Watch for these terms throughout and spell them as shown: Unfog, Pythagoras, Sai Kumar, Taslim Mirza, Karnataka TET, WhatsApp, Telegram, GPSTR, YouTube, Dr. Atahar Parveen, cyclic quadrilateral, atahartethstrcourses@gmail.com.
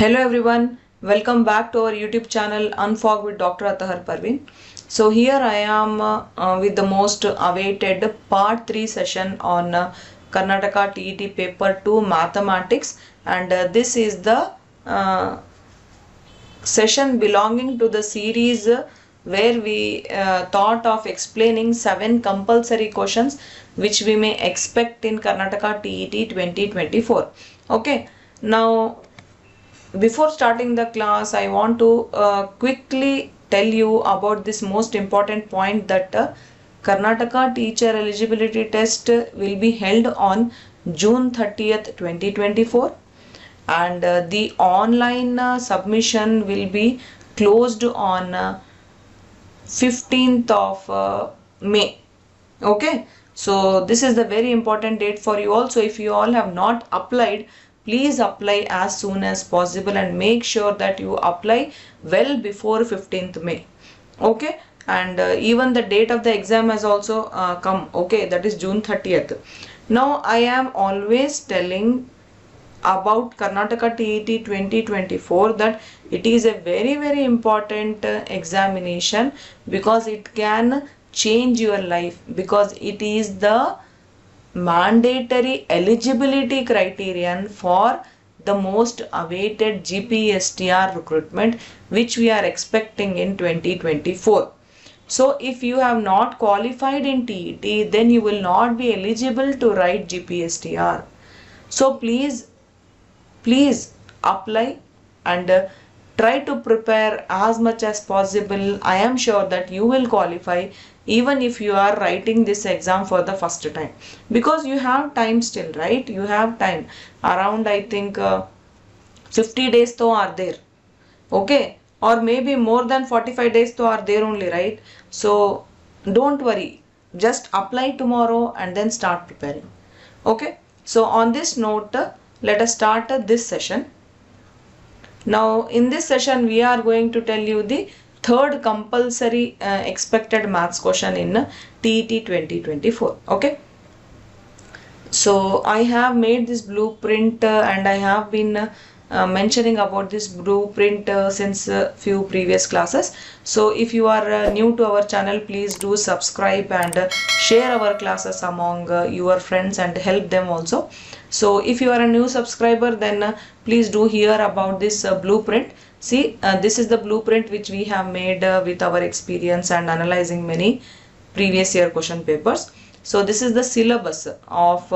Hello everyone, welcome back to our YouTube channel Unfog with Dr. Atahar Parveen. So here I am with the most awaited part 3 session on Karnataka TET paper 2 mathematics, and this is the session belonging to the series where we thought of explaining 7 compulsory questions which we may expect in Karnataka TET 2024. Okay, now before starting the class, I want to quickly tell you about this most important point, that Karnataka teacher eligibility test will be held on June 30th 2024, and the online submission will be closed on 15th of May. Okay, so this is the very important date for you all. So if you all have not applied, please apply as soon as possible and make sure that you apply well before 15th May. Okay, and even the date of the exam has also come. Okay, that is June 30th. Now I am always telling about Karnataka TET 2024 that it is a very, very important examination, because it can change your life, because it is the mandatory eligibility criterion for the most awaited GPSTR recruitment which we are expecting in 2024. So if you have not qualified in TET, then you will not be eligible to write GPSTR. So please apply and try to prepare as much as possible. I am sure that you will qualify even if you are writing this exam for the first time, because you have time still, right? You have time around, I think 50 days though are there, okay, or maybe more than 45 days though are there only, right? So don't worry, just apply tomorrow and then start preparing. Okay, so on this note, let us start this session. Now in this session we are going to tell you the third compulsory expected maths question in TET 2024. Okay, so I have made this blueprint and I have been mentioning about this blueprint since few previous classes. So if you are new to our channel, please do subscribe and share our classes among your friends and help them also. So if you are a new subscriber, then please do hear about this blueprint. See, this is the blueprint which we have made with our experience and analyzing many previous year question papers. So this is the syllabus of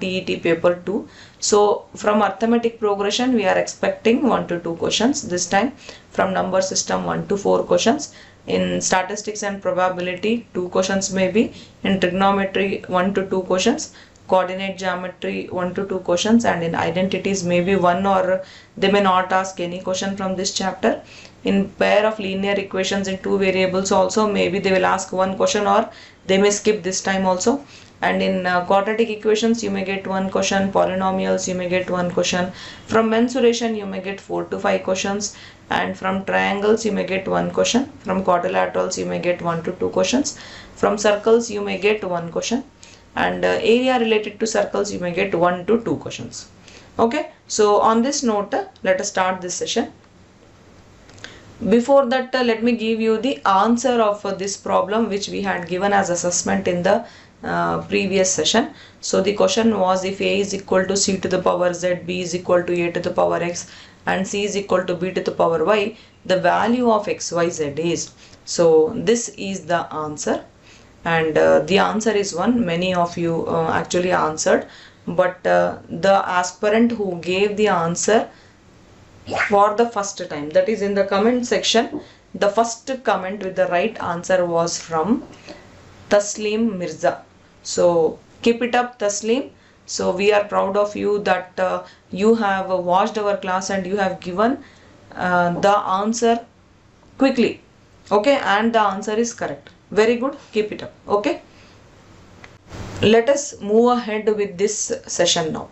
TET paper 2. So from arithmetic progression we are expecting 1 to 2 questions this time. From number system 1 to 4 questions. In statistics and probability 2 questions maybe. In trigonometry 1 to 2 questions. Coordinate geometry 1 to 2 questions, and in identities maybe 1, or they may not ask any question from this chapter. In pair of linear equations in 2 variables also, maybe they will ask 1 question or they may skip this time also. And in quadratic equations you may get 1 question, polynomials you may get 1 question, from mensuration you may get 4 to 5 questions, and from triangles you may get 1 question, from quadrilaterals you may get 1 to 2 questions, from circles you may get 1 question, and area related to circles you may get 1 to 2 questions. Okay, so on this note let us start this session. Before that, let me give you the answer of this problem which we had given as assessment in the previous session. So the question was, if a is equal to c to the power z, b is equal to a to the power x, and c is equal to b to the power y, the value of xyz is. So this is the answer, and the answer is 1. Many of you actually answered, but the aspirant who gave the answer for the first time, that is in the comment section, the first comment with the right answer was from Taslim Mirza. So keep it up, Taslim. So we are proud of you that you have watched our class and you have given the answer quickly. Okay, and the answer is correct. Very good, keep it up. Okay, let us move ahead with this session now.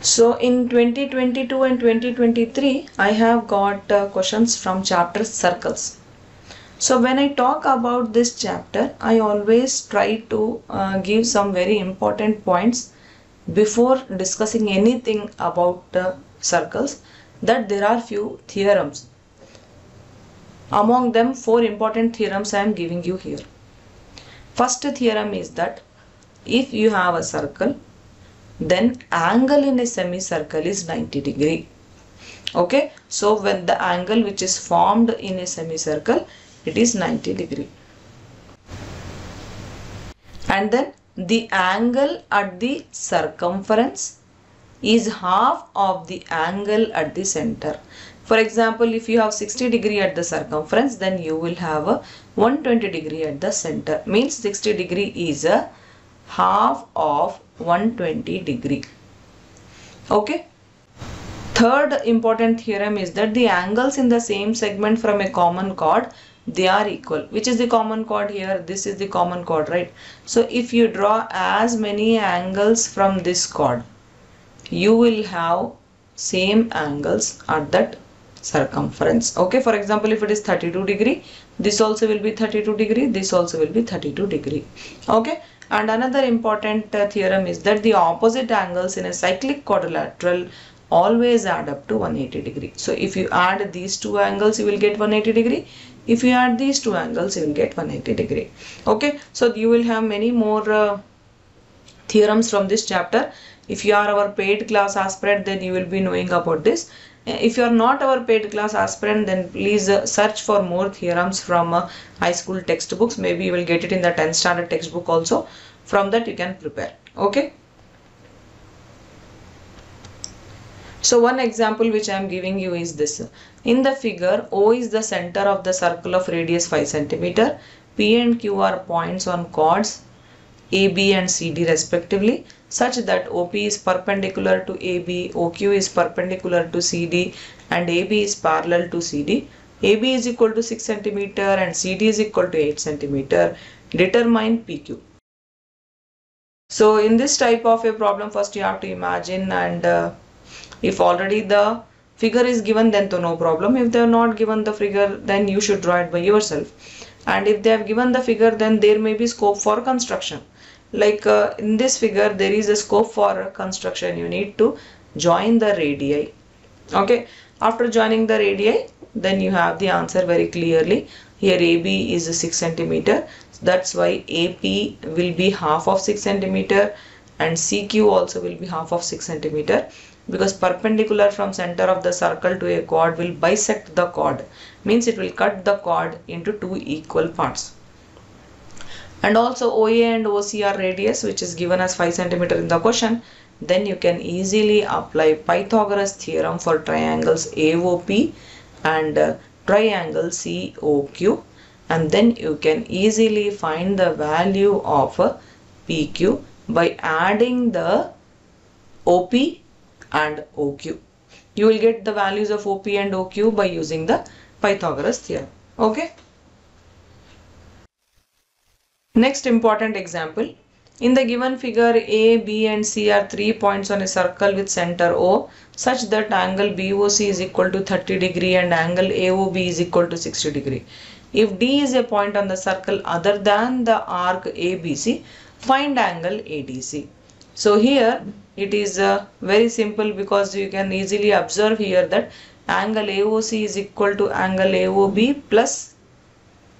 So in 2022 and 2023 I have got questions from chapter circles. So when I talk about this chapter, I always try to give some very important points before discussing anything about circles that there are few theorems. Among them, four important theorems I am giving you here. First theorem is that if you have a circle, then angle in a semicircle is 90 degrees. Okay, so when the angle which is formed in a semicircle, it is 90 degrees. And then the angle at the circumference is half of the angle at the center. For example, if you have 60 degrees at the circumference, then you will have a 120 degrees at the center. Means 60 degrees is a half of 120 degrees. Okay. Third important theorem is that the angles in the same segment from a common chord, they are equal. Which is the common chord here? This is the common chord, right? So if you draw as many angles from this chord, you will have same angles at that circumference. Okay, for example, if it is 32 degrees, this also will be 32 degrees, this also will be 32 degrees. Okay. And another important theorem is that the opposite angles in a cyclic quadrilateral always add up to 180 degrees. So if you add these two angles, you will get 180 degrees. If you add these two angles, you will get 180 degrees. Okay, so you will have many more theorems from this chapter. If you are our paid class aspirant, then you will be knowing about this. If you are not our paid class aspirant, then please search for more theorems from high school textbooks. Maybe you will get it in the 10th standard textbook also. From that you can prepare. Okay. So one example which I am giving you is this. In the figure, O is the center of the circle of radius 5 cm. P and Q are points on chords AB and CD respectively, such that OP is perpendicular to AB, OQ is perpendicular to CD, and AB is parallel to CD. AB is equal to 6 cm and CD is equal to 8 cm. Determine PQ. So in this type of a problem, first you have to imagine, and if already the figure is given, then to no problem. If they are not given the figure, then you should draw it by yourself. And if they have given the figure, then there may be scope for construction. Like in this figure, there is a scope for construction. You need to join the radii. Okay. After joining the radii, then you have the answer very clearly. Here AB is 6 cm. That's why AP will be half of 6 cm. And CQ also will be half of 6 cm. Because perpendicular from center of the circle to a chord will bisect the chord. Means it will cut the chord into two equal parts. And also OA and OC are radius, which is given as 5 cm in the question. Then you can easily apply Pythagoras theorem for triangles AOP and triangle COQ. And then you can easily find the value of PQ by adding the OP and OQ. You will get the values of OP and OQ by using the Pythagoras theorem. Okay. Next important example. In the given figure, A, B and C are 3 points on a circle with center O, such that angle BOC is equal to 30 degrees and angle AOB is equal to 60 degrees. If D is a point on the circle other than the arc ABC, find angle ADC. So here it is very simple, because you can easily observe here that angle AOC is equal to angle AOB plus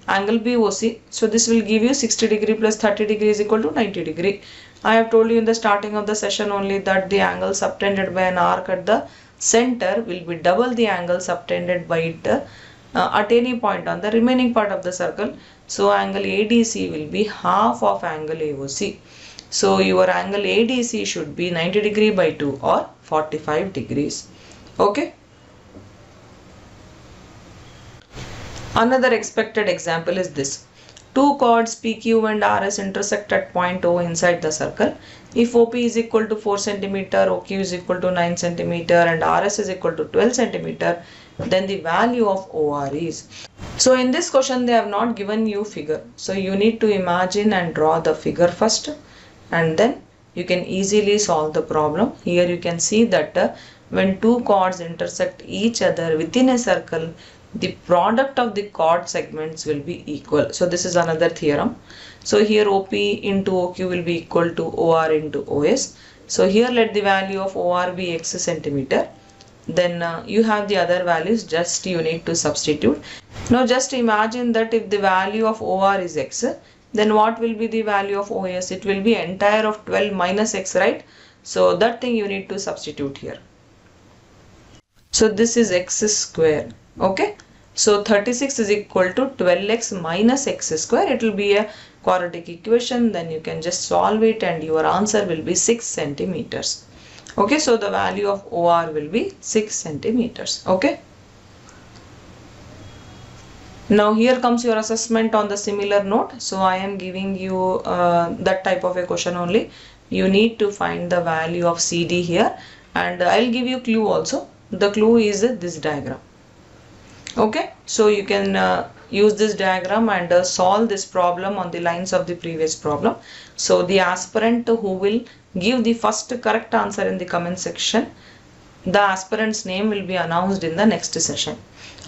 angle BOC. So this will give you 60 degrees plus 30 degrees is equal to 90 degrees. I have told you in the starting of the session only that the angle subtended by an arc at the center will be double the angle subtended by it at any point on the remaining part of the circle. So angle ADC will be half of angle AOC. So your angle ADC should be 90 degrees by 2 or 45 degrees. Okay. Another expected example is this. Two chords PQ and RS intersect at point O inside the circle. If OP is equal to 4 cm, OQ is equal to 9 cm and RS is equal to 12 cm, then the value of OR is. So in this question they have not given you figure. So you need to imagine and draw the figure first. And then you can easily solve the problem. Here you can see that when two chords intersect each other within a circle, the product of the chord segments will be equal. So this is another theorem. So here OP into OQ will be equal to OR into OS. So here let the value of OR be x centimeter. Then you have the other values, just you need to substitute. Now just imagine that if the value of OR is x, then what will be the value of OS? It will be entire of 12 minus x, right? So that thing you need to substitute here. So this is x square, okay? So 36 is equal to 12x minus x square. It will be a quadratic equation. Then you can just solve it and your answer will be 6 centimeters. Okay, so the value of OR will be 6 centimeters, okay? Now here comes your assessment on the similar note. So I am giving you that type of a question only. You need to find the value of CD here, and I'll give you clue also. The clue is this diagram. Okay, so you can use this diagram and solve this problem on the lines of the previous problem. So the aspirant who will give the first correct answer in the comment section, the aspirant's name will be announced in the next session.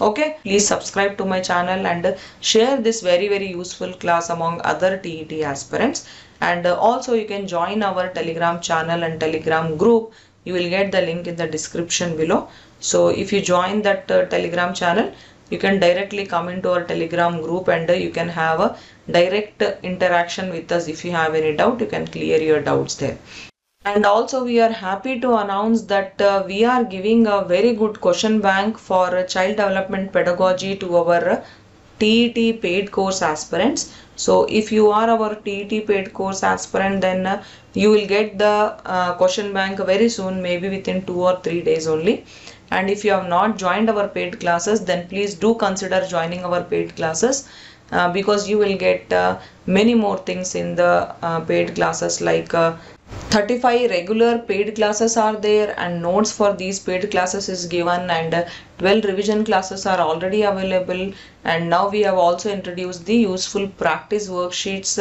Okay, please subscribe to my channel and share this very, very useful class among other TET aspirants. And also you can join our Telegram channel and Telegram group. You will get the link in the description below. So if you join that Telegram channel, you can directly come into our Telegram group and you can have a direct interaction with us. If you have any doubt, you can clear your doubts there. And also we are happy to announce that we are giving a very good question bank for child development pedagogy to our TET paid course aspirants. So if you are our TET paid course aspirant, then you will get the question bank very soon, maybe within 2 or 3 days only. And if you have not joined our paid classes, then please do consider joining our paid classes because you will get many more things in the paid classes, like 35 regular paid classes are there, and notes for these paid classes is given, and 12 revision classes are already available. And now we have also introduced the useful practice worksheets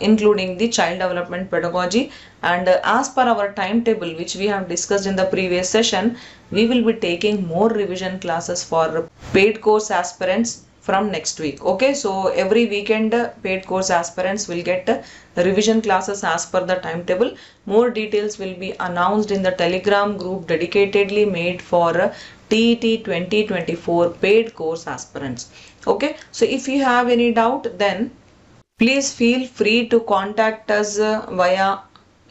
including the child development pedagogy. And as per our timetable, which we have discussed in the previous session, we will be taking more revision classes for paid course aspirants from next week. Okay, so every weekend paid course aspirants will get revision classes as per the timetable. More details will be announced in the Telegram group dedicatedly made for TET 2024 paid course aspirants. Okay, so if you have any doubt, then please feel free to contact us via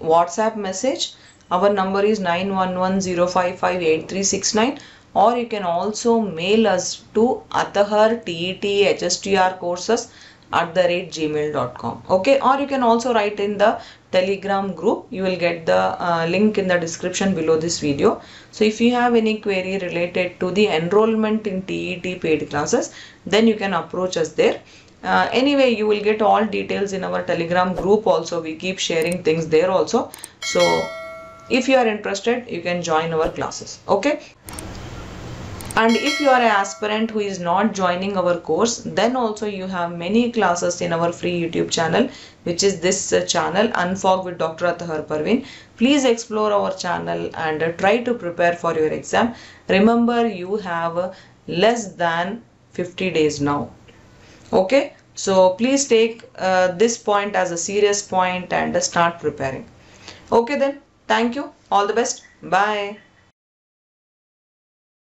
WhatsApp message. Our number is 911-055-8369. Or you can also mail us to atahartethstrcourses@gmail.com. Okay, or you can also write in the Telegram group. You will get the link in the description below this video. So if you have any query related to the enrollment in TET paid classes, then you can approach us there. Anyway, you will get all details in our Telegram group also. We keep sharing things there also. So if you are interested, you can join our classes. Okay. And if you are an aspirant who is not joining our course, then also you have many classes in our free YouTube channel, which is this channel, Unfog with Dr. Atahar Parveen. Please explore our channel and try to prepare for your exam. Remember, you have less than 50 days now. Okay, so please take this point as a serious point and start preparing. Okay then, thank you. All the best. Bye.